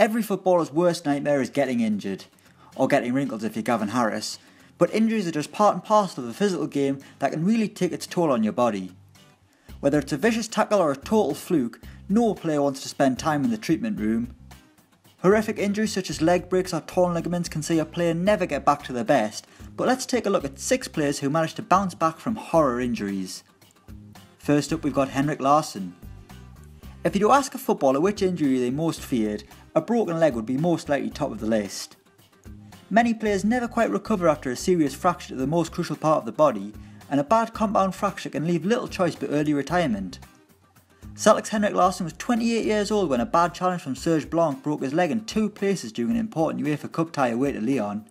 Every footballer's worst nightmare is getting injured, or getting wrinkles if you're Gavin Harris, but injuries are just part and parcel of a physical game that can really take its toll on your body. Whether it's a vicious tackle or a total fluke, no player wants to spend time in the treatment room. Horrific injuries such as leg breaks or torn ligaments can see a player never get back to their best, but let's take a look at 6 players who managed to bounce back from horror injuries. First up, we've got Henrik Larsson. If you ask a footballer which injury they most feared, a broken leg would be most likely top of the list. Many players never quite recover after a serious fracture to the most crucial part of the body, and a bad compound fracture can leave little choice but early retirement. Celtic's Henrik Larsson was 28 years old when a bad challenge from Serge Blanc broke his leg in 2 places during an important UEFA Cup tie away to Lyon.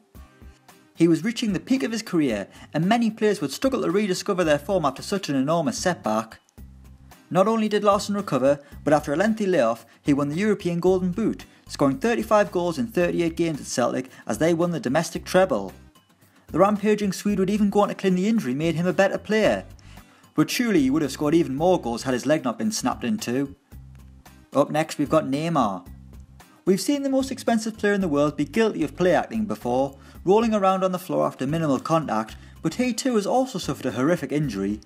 He was reaching the peak of his career, and many players would struggle to rediscover their form after such an enormous setback. Not only did Larsson recover, but after a lengthy layoff, he won the European Golden Boot, scoring 35 goals in 38 games at Celtic as they won the domestic treble. The rampaging Swede would even go on to claim the injury made him a better player, but surely he would have scored even more goals had his leg not been snapped in two. Up next, we've got Neymar. We've seen the most expensive player in the world be guilty of play acting before, rolling around on the floor after minimal contact, but he too has also suffered a horrific injury.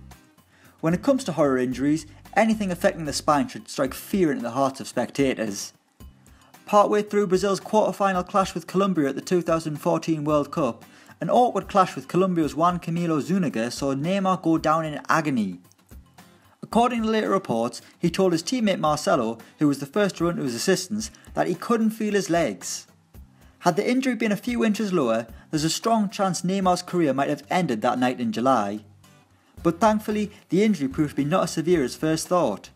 When it comes to horror injuries, anything affecting the spine should strike fear into the hearts of spectators. Partway through Brazil's quarter-final clash with Colombia at the 2014 World Cup, an awkward clash with Colombia's Juan Camilo Zuniga saw Neymar go down in agony. According to later reports, he told his teammate Marcelo, who was the first to run to his assistance, that he couldn't feel his legs. Had the injury been a few inches lower, there's a strong chance Neymar's career might have ended that night in July. But thankfully, the injury proved to be not as severe as first thought.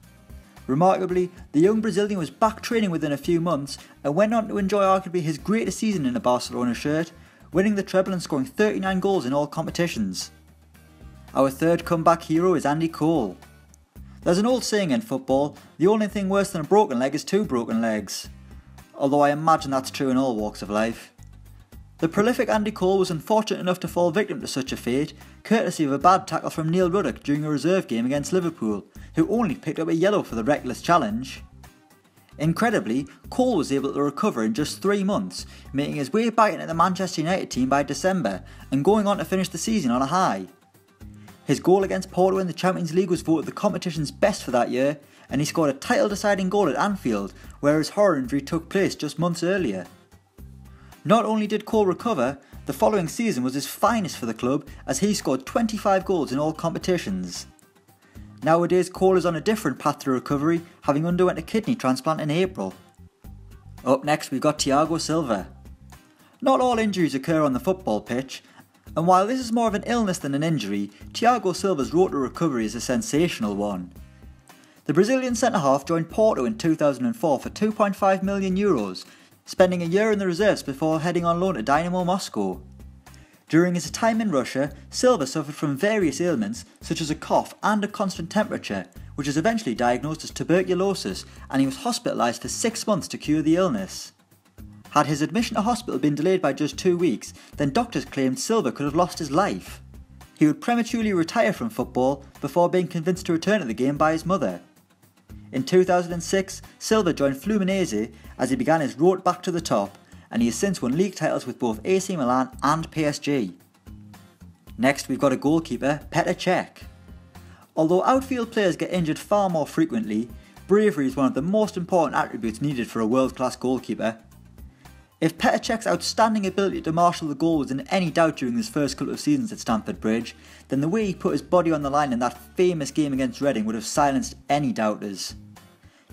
Remarkably, the young Brazilian was back training within a few months and went on to enjoy arguably his greatest season in a Barcelona shirt, winning the treble and scoring 39 goals in all competitions. Our third comeback hero is Andy Cole. There's an old saying in football, the only thing worse than a broken leg is 2 broken legs. Although I imagine that's true in all walks of life. The prolific Andy Cole was unfortunate enough to fall victim to such a fate, courtesy of a bad tackle from Neil Ruddock during a reserve game against Liverpool, who only picked up a yellow for the reckless challenge. Incredibly, Cole was able to recover in just 3 months, making his way back into the Manchester United team by December, and going on to finish the season on a high. His goal against Porto in the Champions League was voted the competition's best for that year, and he scored a title-deciding goal at Anfield, where his horror injury took place just months earlier. Not only did Cole recover, the following season was his finest for the club as he scored 25 goals in all competitions. Nowadays, Cole is on a different path to recovery, having underwent a kidney transplant in April. Up next, we've got Thiago Silva. Not all injuries occur on the football pitch, and while this is more of an illness than an injury, Thiago Silva's road to recovery is a sensational one. The Brazilian centre-half joined Porto in 2004 for €2.5 million, spending a year in the reserves before heading on loan to Dynamo Moscow. During his time in Russia, Silva suffered from various ailments such as a cough and a constant temperature, which was eventually diagnosed as tuberculosis, and he was hospitalised for 6 months to cure the illness. Had his admission to hospital been delayed by just 2 weeks, then doctors claimed Silva could have lost his life. He would prematurely retire from football before being convinced to return to the game by his mother. In 2006, Silva joined Fluminense as he began his road back to the top, and he has since won league titles with both AC Milan and PSG. Next, we've got a goalkeeper, Petr Cech. Although outfield players get injured far more frequently, bravery is one of the most important attributes needed for a world-class goalkeeper. If Petr Cech's outstanding ability to marshal the goal was in any doubt during his first couple of seasons at Stamford Bridge, then the way he put his body on the line in that famous game against Reading would have silenced any doubters.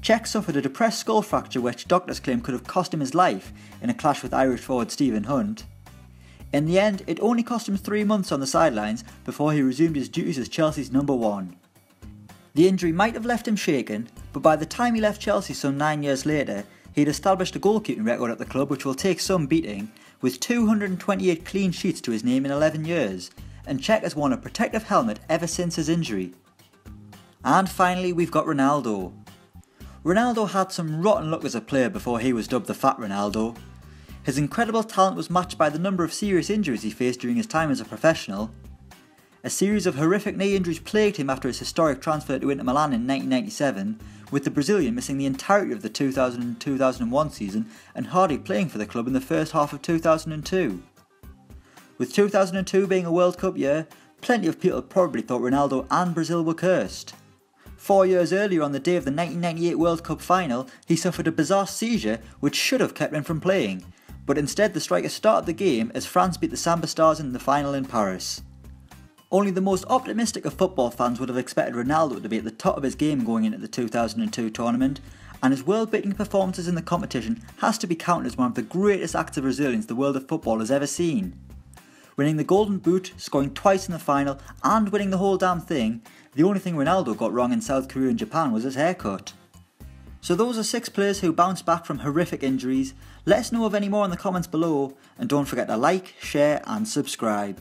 Cech suffered a depressed skull fracture which doctors claim could have cost him his life in a clash with Irish forward Stephen Hunt. In the end, it only cost him 3 months on the sidelines before he resumed his duties as Chelsea's No. 1. The injury might have left him shaken, but by the time he left Chelsea some 9 years later, he'd established a goalkeeping record at the club which will take some beating, with 228 clean sheets to his name in 11 years, and Cech has worn a protective helmet ever since his injury. And finally, we've got Ronaldo. Ronaldo had some rotten luck as a player before he was dubbed the Fat Ronaldo. His incredible talent was matched by the number of serious injuries he faced during his time as a professional. A series of horrific knee injuries plagued him after his historic transfer to Inter Milan in 1997, with the Brazilian missing the entirety of the 2000-2001 season and hardly playing for the club in the first half of 2002. With 2002 being a World Cup year, plenty of people probably thought Ronaldo and Brazil were cursed. 4 years earlier, on the day of the 1998 World Cup final, he suffered a bizarre seizure which should have kept him from playing, but instead the striker started the game as France beat the Samba Stars in the final in Paris. Only the most optimistic of football fans would have expected Ronaldo to be at the top of his game going into the 2002 tournament, and his world-beating performances in the competition has to be counted as one of the greatest acts of resilience the world of football has ever seen. Winning the Golden Boot, scoring twice in the final, and winning the whole damn thing, the only thing Ronaldo got wrong in South Korea and Japan was his haircut. So those are 6 players who bounced back from horrific injuries. Let us know of any more in the comments below, and don't forget to like, share and subscribe.